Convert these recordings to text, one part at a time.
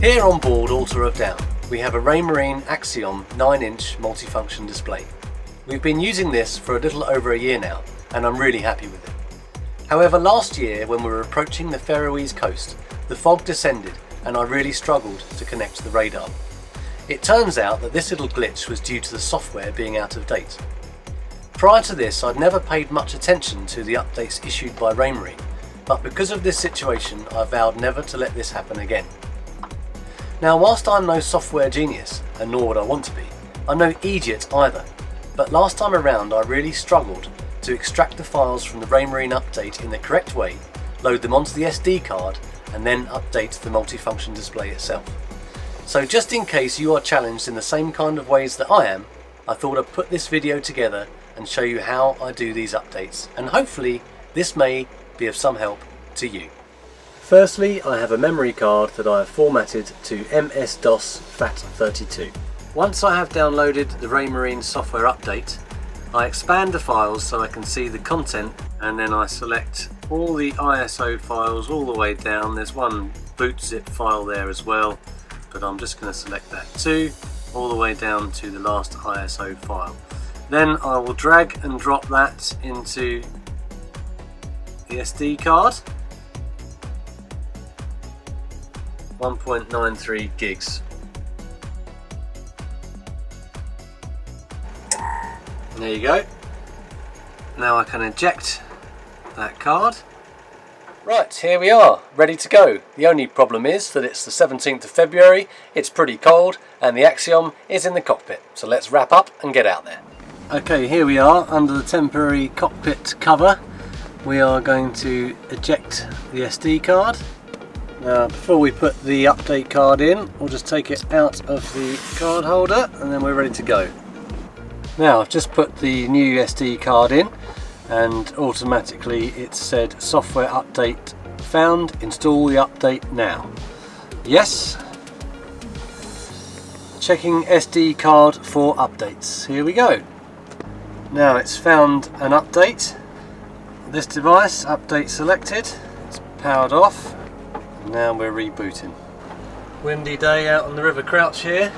Here on board Altor of Down, we have a Raymarine Axiom 9-inch multifunction display. We've been using this for a little over a year now, and I'm really happy with it. However, last year when we were approaching the Faroese coast, the fog descended and I really struggled to connect to the radar. It turns out that this little glitch was due to the software being out of date. Prior to this, I'd never paid much attention to the updates issued by Raymarine, but because of this situation, I vowed never to let this happen again. Now, whilst I'm no software genius, and nor would I want to be, I'm no idiot either, but last time around I really struggled to extract the files from the Raymarine update in the correct way, load them onto the SD card, and then update the multifunction display itself. So just in case you are challenged in the same kind of ways that I am, I thought I'd put this video together and show you how I do these updates, and hopefully this may be of some help to you. Firstly, I have a memory card that I have formatted to MS-DOS FAT32. Once I have downloaded the Raymarine software update, I expand the files so I can see the content, and then I select all the ISO files all the way down. There's one boot zip file there as well, but I'm just going to select that too, all the way down to the last ISO file. Then I will drag and drop that into the SD card. 1.93 gigs. And there you go. Now I can eject that card. Right, here we are, ready to go. The only problem is that it's the 17th of February, it's pretty cold, and the Axiom is in the cockpit. So let's wrap up and get out there. Okay, here we are under the temporary cockpit cover. We are going to eject the SD card. Now, before we put the update card in, we'll just take it out of the card holder and then we're ready to go. Now, I've just put the new SD card in and automatically it said software update found, install the update now. Yes. Checking SD card for updates. Here we go. Now it's found an update. This device, update selected, it's powered off. Now we're rebooting. Windy day out on the River Crouch here.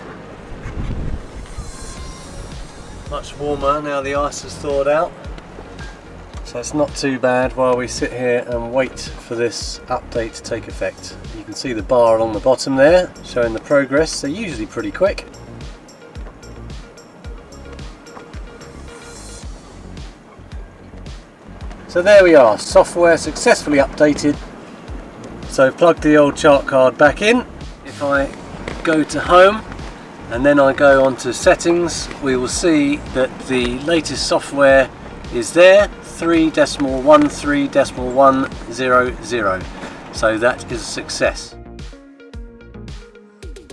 Much warmer now, the ice has thawed out. So it's not too bad while we sit here and wait for this update to take effect. You can see the bar along the bottom there showing the progress. They're usually pretty quick. So there we are, software successfully updated. So plug the old chart card back in. If I go to home and then I go on to settings, we will see that the latest software is there, 3.13.100. So that is a success.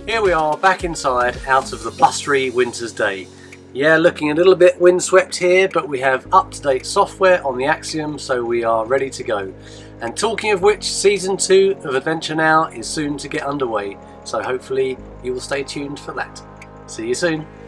Here we are back inside, out of the blustery winter's day. Yeah, looking a little bit windswept here, but we have up-to-date software on the Axiom, so we are ready to go. And talking of which, Season 2 of Adventure Now is soon to get underway, so hopefully you will stay tuned for that. See you soon.